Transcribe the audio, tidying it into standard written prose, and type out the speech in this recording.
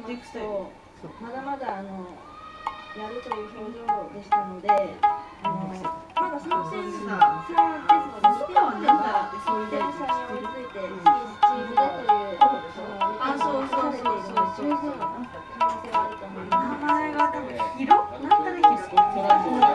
いていくとまだまだやるという表情でしたので、まだ3戦ですので、2点は全体に追いついて、チームでという可能性はあると思います。名前が多分色なんかできる。